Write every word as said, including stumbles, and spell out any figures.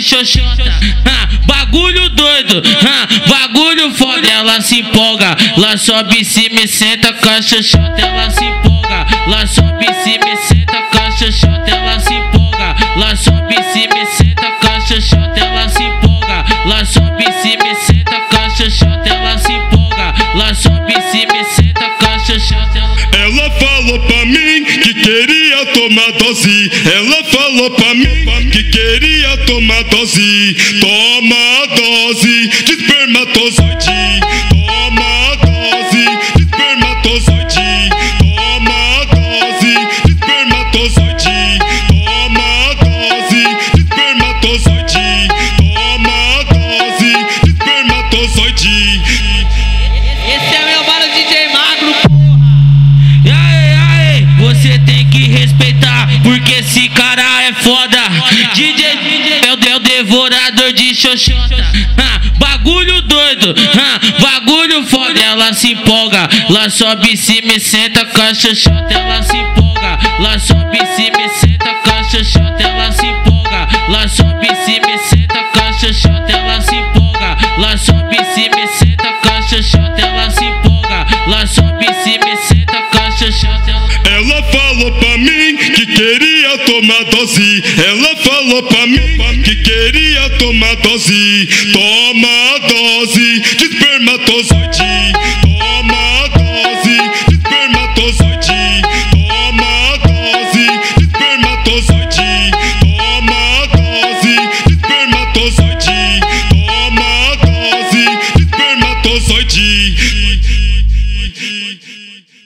de xoxota, ah, bagulho doido, ah, bagulho foda. Ela se empolga, lá sobe em cima e senta com a xoxota. Ela se empolga, lá sobe em cima e senta com a xoxota. Ela se empolga, lá sobe em cima e senta com a xoxota. Ela se empolga, lá sobe em cima e senta com a xoxota. Ela se empolga, lá sobe em cima e senta com a xoxota. Ela falou pra mim que queria tomar dose. Ela falou pra mim que queria tomar dose. Toma a dose de espermatozoide. Toma a dose de espermatozoide. Toma a dose de espermatozoide. Toma a dose de espermatozoide. Toma a dose de espermatozoide. Esse é meu mano D J Magro, porra. E aí, aí, você tem que respeitar, porque esse cara é foda. D J, D J é o devorador de xoxota, ah, bagulho doido, ah, bagulho foda. Ela se empolga, lá sobe em cima e senta com a xoxota. Ela se empolga, lá sobe em cima e senta com a xoxota. Ela se empolga, lá sobe em cima e senta com a xoxota. Ela se empolga, lá sobe em cima e senta com a xoxota. Ela se empolga, lá sobe em cima e senta com a xoxota. Ela falou pra mim que queria tomar dose. Ela falou pra mim que queria tomar dose. Toma a dose de espermatozoide. Toma a dose de espermatozoide. Toma a dose de espermatozoide. Toma a dose de espermatozoide. Toma a dose de espermatozoide.